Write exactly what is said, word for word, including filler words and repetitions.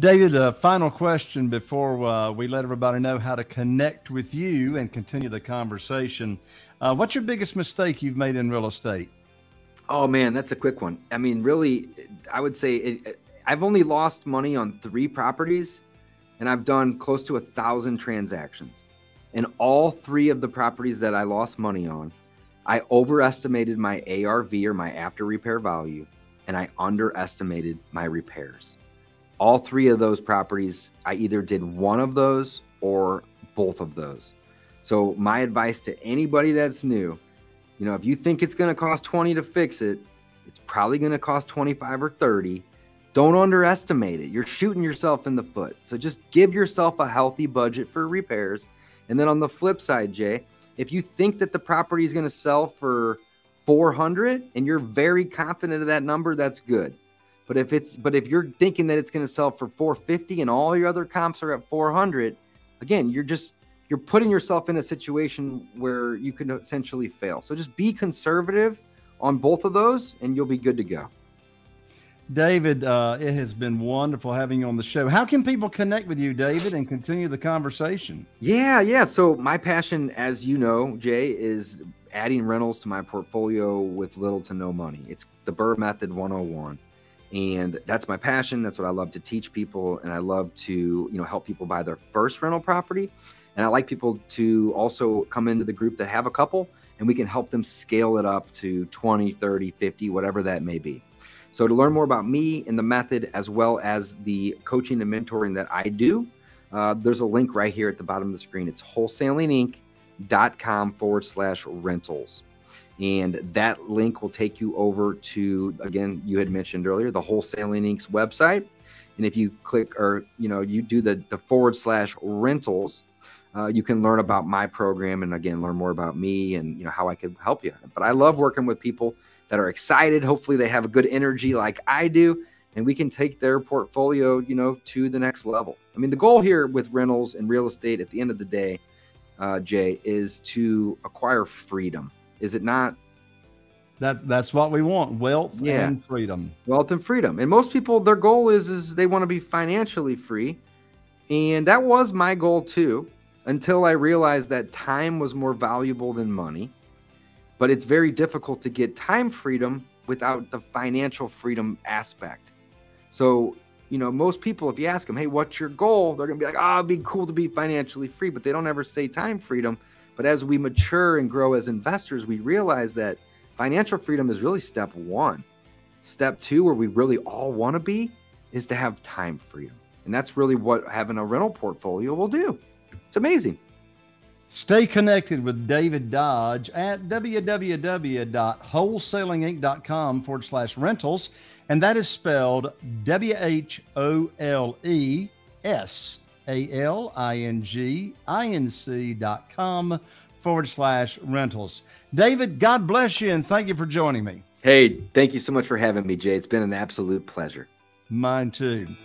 David, a final question before uh, we let everybody know how to connect with you and continue the conversation. Uh, what's your biggest mistake you've made in real estate? Oh, man, that's a quick one. I mean, really, I would say it, it, I've only lost money on three properties, and I've done close to a thousand transactions. And all three of the properties that I lost money on, I overestimated my A R V, or my after repair value, and I underestimated my repairs. All three of those properties, I either did one of those or both of those. So my advice to anybody that's new, you know, if you think it's going to cost twenty to fix it, it's probably going to cost twenty-five or thirty. Don't underestimate it. You're shooting yourself in the foot. So just give yourself a healthy budget for repairs. And then on the flip side, Jay, if you think that the property is going to sell for four hundred and you're very confident of that number, that's good. But if it's, but if you're thinking that it's going to sell for four fifty and all your other comps are at four hundred, again, you're just, you're putting yourself in a situation where you can essentially fail. So just be conservative on both of those and you'll be good to go. David, uh, it has been wonderful having you on the show. How can people connect with you, David, and continue the conversation? Yeah, yeah. So my passion, as you know, Jay, is adding rentals to my portfolio with little to no money. It's the BRRRR Method one oh one. And that's my passion. That's what I love to teach people. And I love to, you know, help people buy their first rental property. And I like people to also come into the group that have a couple, and we can help them scale it up to twenty, thirty, fifty, whatever that may be. So to learn more about me and the method, as well as the coaching and mentoring that I do, uh, there's a link right here at the bottom of the screen. It's wholesalinginc.com forward slash rentals. And that link will take you over to, again, you had mentioned earlier, the Wholesaling Inc's website. And if you click, or, you know, you do the, the forward slash rentals, uh, you can learn about my program and, again, learn more about me and, you know, how I could help you. But I love working with people that are excited. Hopefully they have a good energy like I do, and we can take their portfolio, you know, to the next level. I mean, the goal here with rentals and real estate at the end of the day, uh, Jay, is to acquire freedom. Is it not? That's, that's what we want. Wealth yeah. and freedom. Wealth and freedom. And most people, their goal is, is they want to be financially free. And that was my goal too, until I realized that time was more valuable than money. But it's very difficult to get time freedom without the financial freedom aspect. So, you know, most people, if you ask them, hey, what's your goal? They're going to be like, oh, it'd be cool to be financially free, but they don't ever say time freedom. But as we mature and grow as investors, we realize that financial freedom is really step one. Step two, where we really all want to be, is to have time freedom. And that's really what having a rental portfolio will do. It's amazing. Stay connected with David Dodge at www.wholesalinginc.com forward slash rentals. And that is spelled W H O L E S A L I N G I N C dot com forward slash rentals. David, God bless you, and thank you for joining me. Hey, thank you so much for having me, Jay. It's been an absolute pleasure. Mine too.